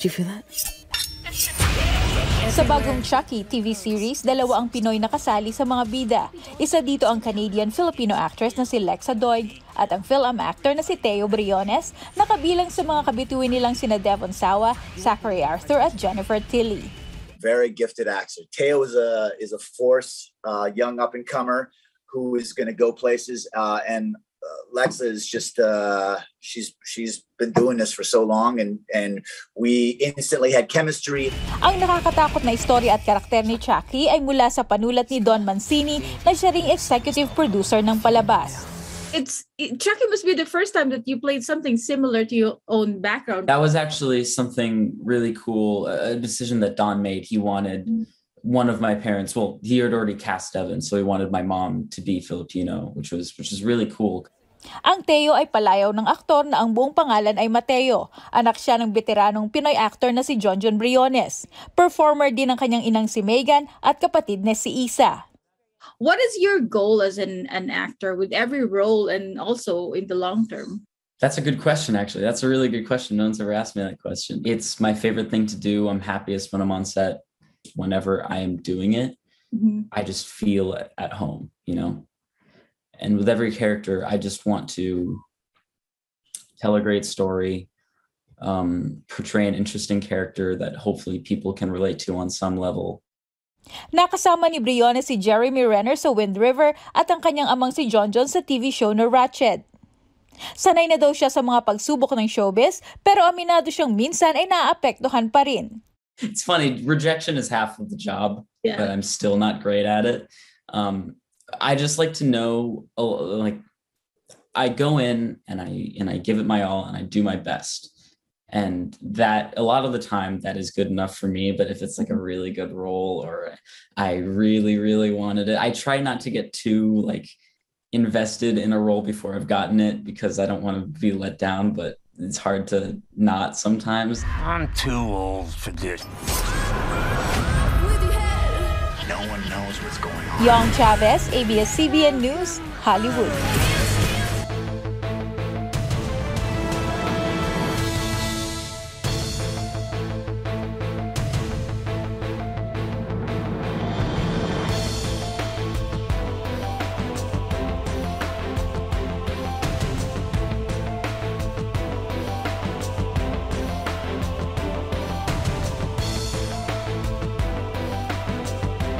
Do you feel that? Sa bagong Chucky TV series, dalawa ang Pinoy na kasali sa mga bida. Isa dito ang Canadian-Filipino actress na si Lexa Doig at ang film actor na si Teo Briones na kabilang sa mga kabituin nilang sina Devon Sawa, Zachary Arthur at Jennifer Tilly. Very gifted actor. Teo is a force, young up-and-comer who is going to go places, and Lexa is just she's been doing this for so long and we instantly had chemistry. Ang nakakatakot na istorya at karakter ni Chucky ay mula sa panulat ni Don Mancini na siya ring executive producer ng palabas. Chucky must be the first time that you played something similar to your own background. That was actually something really cool, a decision that Don made. He wanted one of my parents, well, he had already cast Devon, so he wanted my mom to be Filipino, which is really cool. Ang Teo ay palayaw ng aktor na ang buong pangalan ay Mateo. Anak siya ng beteranong Pinoy actor na si John John Briones. Performer din ang kanyang inang si Megan at kapatid na si Isa. What is your goal as an actor with every role and also in the long term? That's a good question, actually. That's a really good question. No one's ever asked me that question. It's my favorite thing to do. I'm happiest when I'm on set. Whenever I am doing it, I just feel at home, you know? And with every character, I just want to tell a great story, portray an interesting character that hopefully people can relate to on some level. Nakasama ni Briones si Jeremy Renner sa Wind River at ang kanyang amang si John Jones sa TV show na Ratched. Sanay na daw siya sa mga pagsubok ng showbiz, pero aminado siyang minsan ay naapektuhan pa rin. It's funny, rejection is half of the job, but I'm still not great at it. I just like to know, like, I go in and I give it my all and I do my best. And that a lot of the time that is good enough for me. But if it's like a really good role or I really, really wanted it, I try not to get too like invested in a role before I've gotten it because I don't want to be let down, but it's hard to not sometimes. I'm too old for this. No one knows what's going on. Yong Chavez, ABS-CBN News, Hollywood.